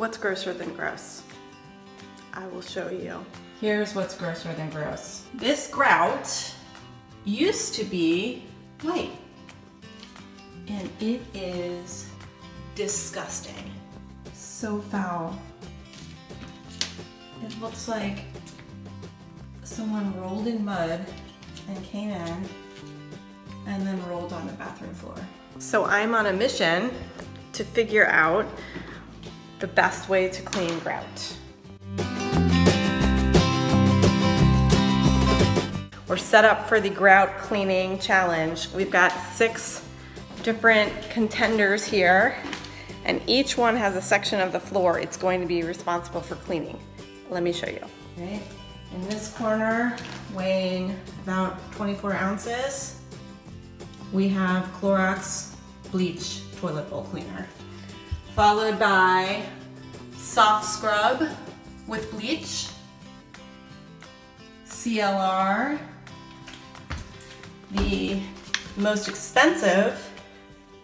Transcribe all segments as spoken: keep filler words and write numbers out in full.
What's grosser than gross? I will show you. Here's what's grosser than gross. This grout used to be white, and it is disgusting. So foul. It looks like someone rolled in mud and came in and then rolled on the bathroom floor. So I'm on a mission to figure out the best way to clean grout. We're set up for the grout cleaning challenge. We've got six different contenders here, and each one has a section of the floor it's going to be responsible for cleaning. Let me show you. Right. In this corner, weighing about twenty-four ounces, we have Clorox bleach toilet bowl cleaner, followed by soft scrub with bleach, C L R, the most expensive,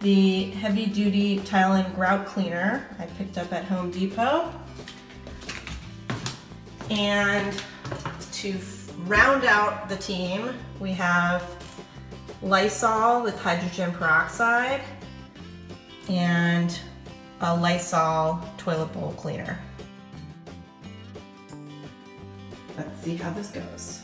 the heavy duty tile and grout cleaner I picked up at Home Depot, and to round out the team, we have Lysol with hydrogen peroxide and a Lysol toilet bowl cleaner. Let's see how this goes.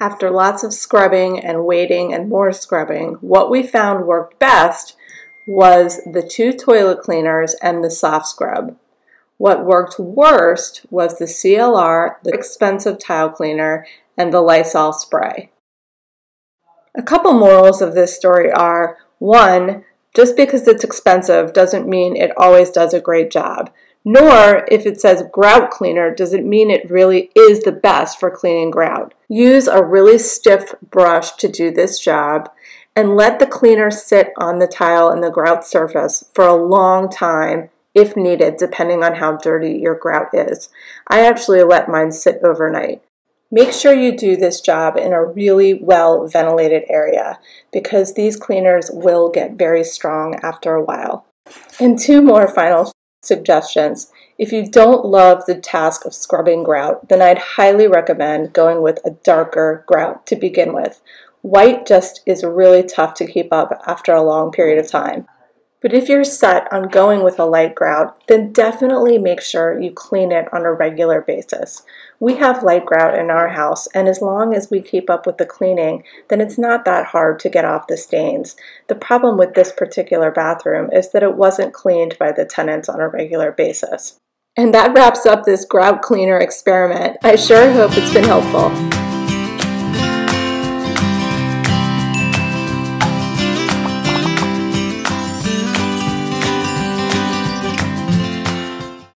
After lots of scrubbing and waiting and more scrubbing, what we found worked best was the two toilet cleaners and the soft scrub. What worked worst was the C L R, the expensive tile cleaner, and the Lysol spray. A couple morals of this story are, one, just because it's expensive doesn't mean it always does a great job. Nor, if it says grout cleaner, does it mean it really is the best for cleaning grout. Use a really stiff brush to do this job, and let the cleaner sit on the tile and the grout surface for a long time if needed, depending on how dirty your grout is. I actually let mine sit overnight. Make sure you do this job in a really well ventilated area, because these cleaners will get very strong after a while. And two more final suggestions. If you don't love the task of scrubbing grout, then I'd highly recommend going with a darker grout to begin with. White just is really tough to keep up after a long period of time. But if you're set on going with a light grout, then definitely make sure you clean it on a regular basis. We have light grout in our house, and as long as we keep up with the cleaning, then it's not that hard to get off the stains. The problem with this particular bathroom is that it wasn't cleaned by the tenants on a regular basis. And that wraps up this grout cleaner experiment. I sure hope it's been helpful.